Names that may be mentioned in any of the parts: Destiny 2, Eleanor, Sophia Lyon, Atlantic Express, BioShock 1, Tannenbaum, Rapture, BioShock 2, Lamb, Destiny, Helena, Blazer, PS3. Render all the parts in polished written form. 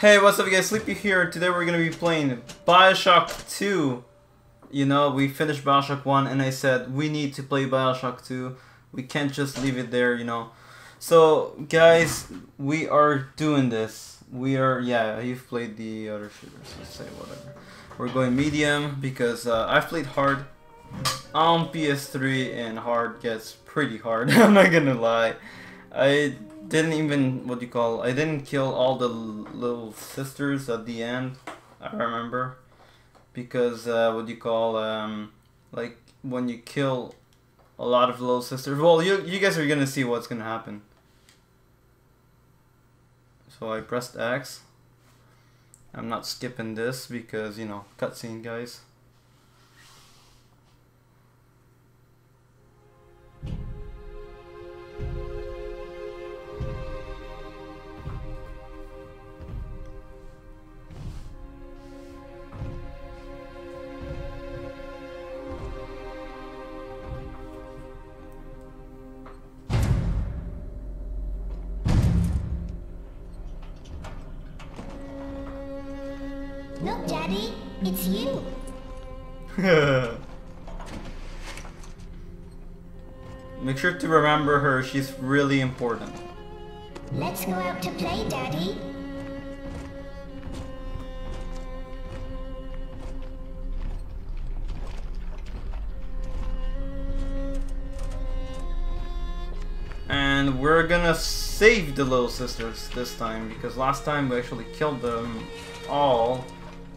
Hey, what's up guys, Sleepy here. Today we're gonna be playing BioShock 2. You know, we finished BioShock 1 and I said we need to play BioShock 2. We can't just leave it there, you know. So guys, we are doing this. We are, yeah, you've played the other shooters, let's say whatever. We're going medium because I've played hard on PS3 and hard gets pretty hard. I'm not gonna lie. I didn't even, what do you call, I didn't kill all the little sisters at the end, I remember, because what do you call, like when you kill a lot of little sisters, well, you guys are gonna see what's gonna happen. So I pressed X. I'm not skipping this because, you know, cutscene guys. Look, Daddy, it's you. Make sure to remember her. She's really important. Let's go out to play, Daddy. And we're gonna save the little sisters this time because last time we actually killed them all.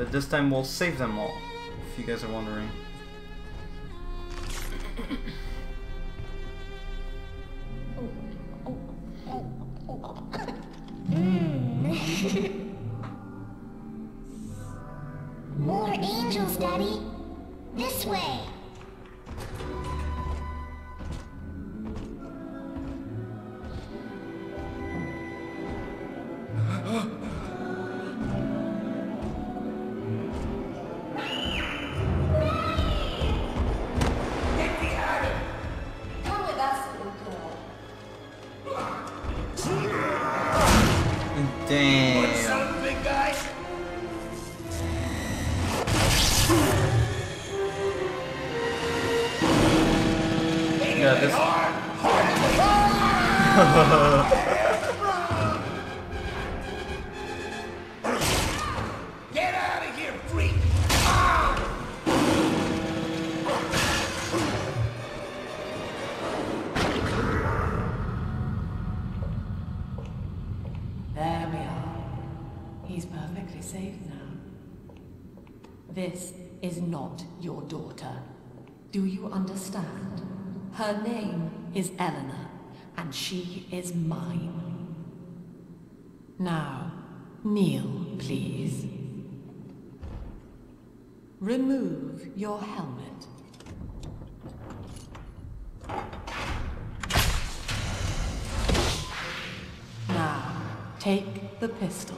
But this time we'll save them all, if you guys are wondering. More angels, Daddy! This way! This is not your daughter. Do you understand? Her name is Eleanor, and she is mine. Now, kneel, please. Remove your helmet. Now, take the pistol.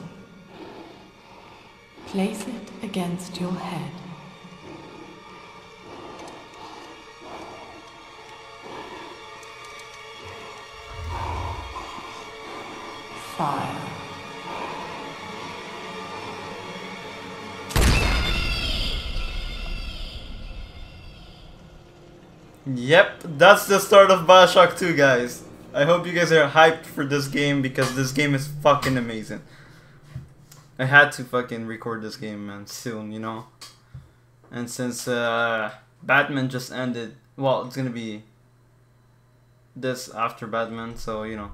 Place it against your head. Fire. Yep, that's the start of BioShock 2, guys. I hope you guys are hyped for this game because this game is fucking amazing. I had to fucking record this game, man, soon, you know? And since Batman just ended, well, it's gonna be this after Batman, so, you know,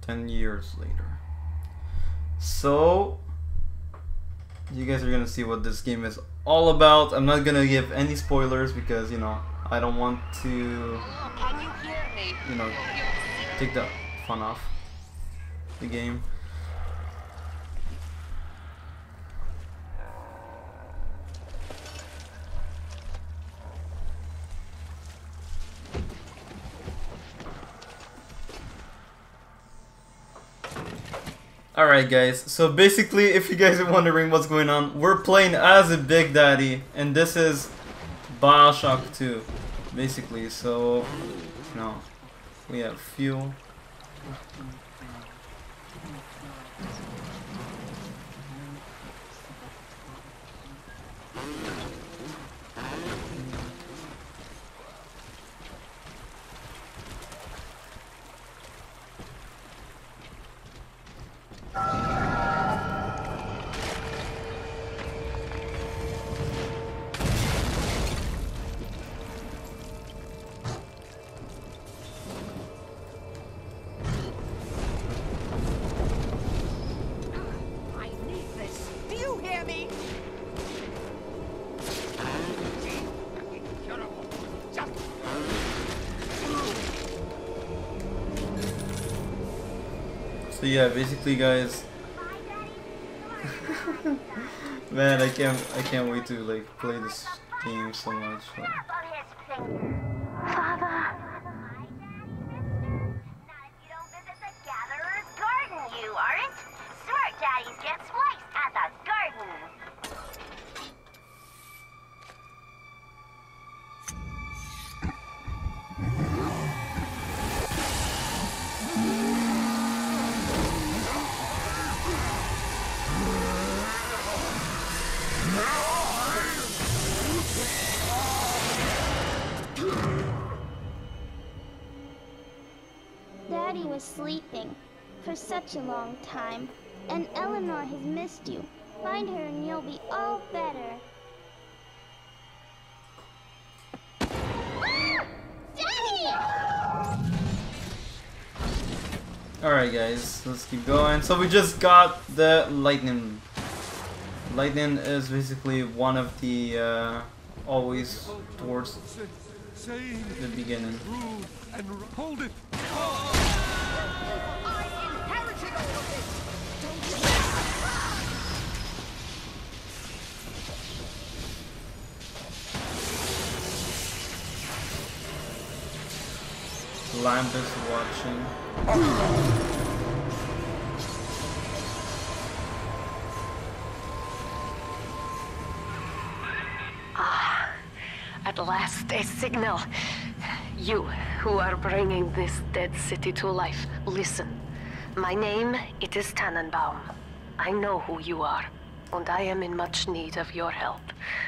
10 years later. So, you guys are gonna see what this game is all about. I'm not gonna give any spoilers because, you know, I don't want to, you know, take the fun off the game. Alright guys, so basically if you guys are wondering what's going on, we're playing as a Big Daddy and this is BioShock 2 basically, so no, we have fuel. So yeah, basically guys, man, I can't wait to like play this game so much. Father, not if you don't visit the gatherer's garden, you aren't. Smart daddy gets wiped at the garden. Was sleeping for such a long time, and Eleanor has missed you. Find her and you'll be all better. Ah! Daddy! Alright guys, let's keep going. So we just got the lightning. Lightning is basically one of the always towards the beginning. And hold it. I inherited all of this. Don't you dare. Lamb is watching. Ah, at last a signal. You who are bringing this dead city to life, listen. My name, it is Tannenbaum. I know who you are, and I am in much need of your help.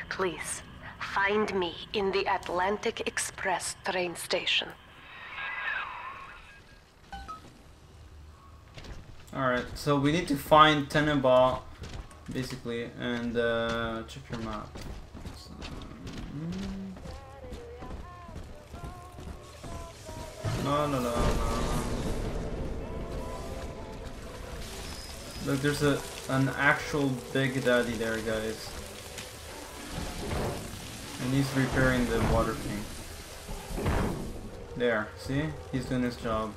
Please, find me in the Atlantic Express train station. Alright, so we need to find Tannenbaum, basically, and check your map. So, no. Look, there's an actual big daddy there, guys. And he's repairing the water thing. There, see? He's doing his job.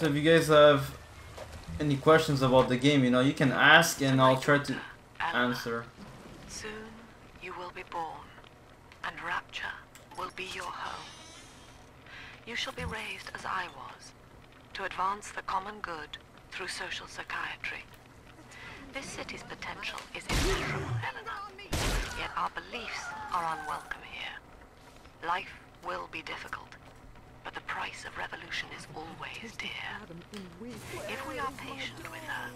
So if you guys have any questions about the game, you know, you can ask and I'll try to answer. Soon you will be born, and Rapture will be your home. You shall be raised as I was, to advance the common good through social psychiatry. This city's potential is immeasurable, Helena. Yet our beliefs are unwelcome here. Life will be difficult, but the price of revolution is always dear. If we are patient with her,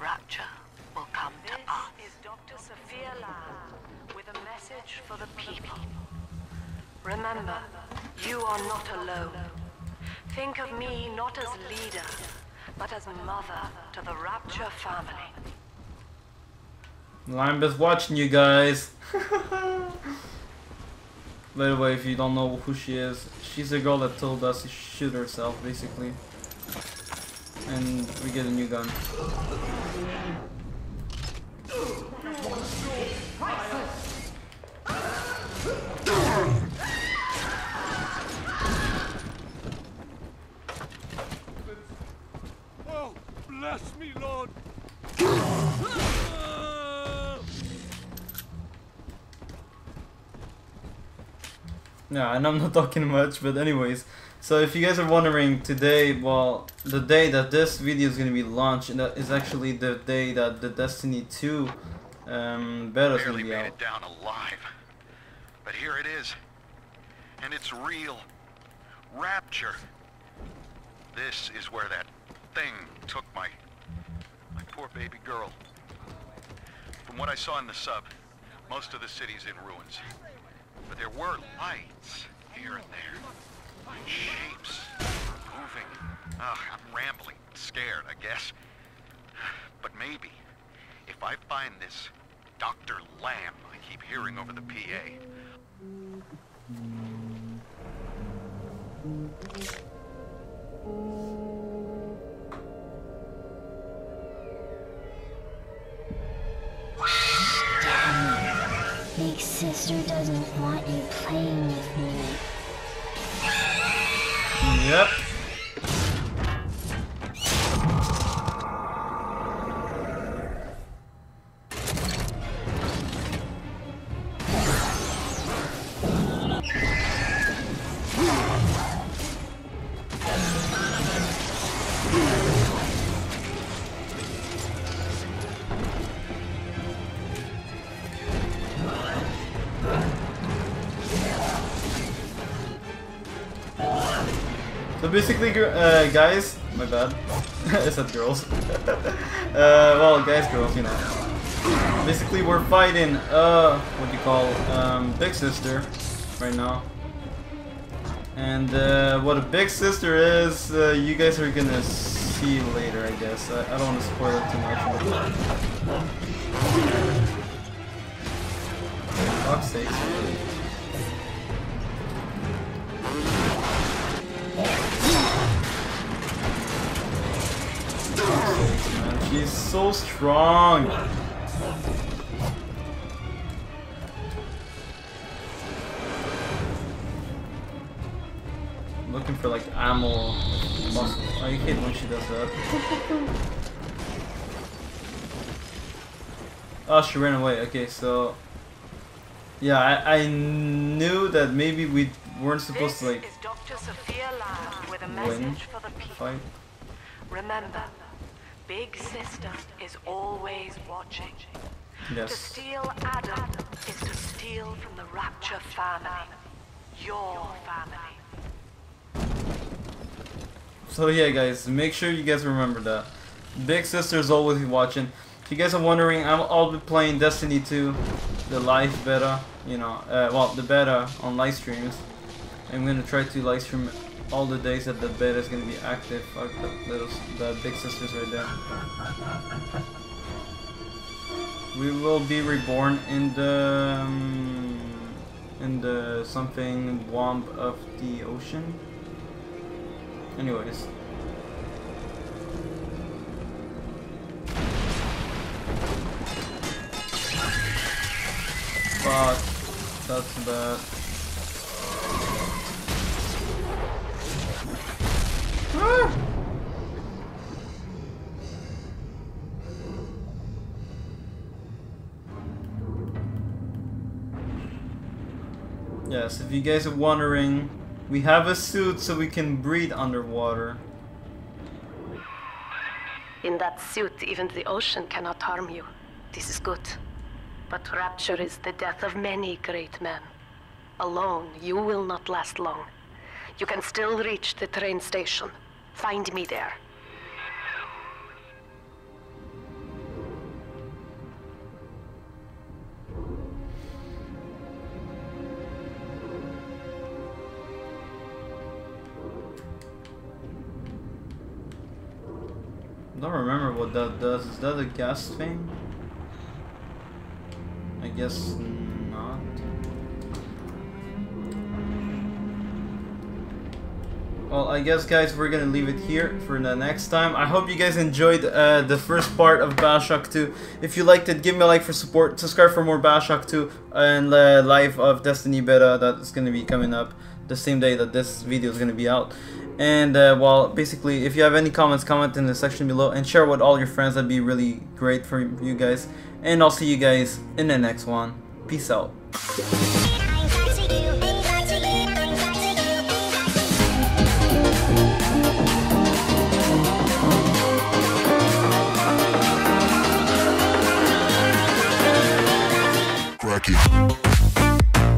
Rapture will come to us. This is Dr. Sophia Lyon with a message for the people. Remember, you are not alone. Think of me not as leader, but as mother to the Rapture family. Lamb is watching you guys. By the way, if you don't know who she is, she's the girl that told us to shoot herself, basically. And we get a new gun. Bless me, Lord. Yeah, and I'm not talking much, but anyways, so if you guys are wondering, today, well, the day that this video is gonna be launched, and that is actually the day that the Destiny 2 beta is gonna be out. Barely made it down alive, but here it is, and it's real. Rapture. This is where that thing took my poor baby girl. From From what I saw in the sub, most of the city's in ruins. But there were lights here and there. Shapes moving. Ugh, I'm rambling, scared, I guess. But maybe, if I find this Dr. Lamb I keep hearing over the PA... Big sister doesn't want you playing with me. Yep. Basically, guys, my bad, I said girls, well, guys, girls, you know, basically we're fighting, what do you call, big sister right now, and what a big sister is, you guys are gonna see later, I guess. I don't want to spoil it too much, for fuck's sake, really. She's so strong. I'm looking for like ammo. Muscle. I hate when she does that. Oh, she ran away. Okay, so yeah, I knew that maybe we weren't supposed to like win. This is Dr. Sophia Lyon with a message for the people. Remember. Big sister is always watching. Yes. To steal Adam is to steal from the Rapture family. Your family. So yeah, guys, make sure you guys remember that. Big sister is always watching. If you guys are wondering, I'll be playing Destiny 2, the live beta, you know, well, the beta on live streams. I'm gonna try to live stream all the days that the beta is gonna be active. Fuck that little, that big sister's right there. We will be reborn in the something womb of the ocean. Anyways. Fuck. That's bad. Yes, if you guys are wondering, we have a suit so we can breathe underwater. In that suit, even the ocean cannot harm you. This is good. But Rapture is the death of many great men. Alone, you will not last long. You can still reach the train station. Find me there. I don't remember what that does. Is that a gas thing? I guess not. Well, I guess, guys, we're gonna leave it here for the next time. I hope you guys enjoyed the first part of BioShock 2. If you liked it, give me a like for support. Subscribe for more BioShock 2 and live of Destiny Beta that's gonna be coming up the same day that this video is gonna be out. And, well, basically, if you have any comments, comment in the section below and share with all your friends. That'd be really great for you guys. And I'll see you guys in the next one. Peace out.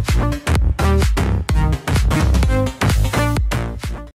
Thank you.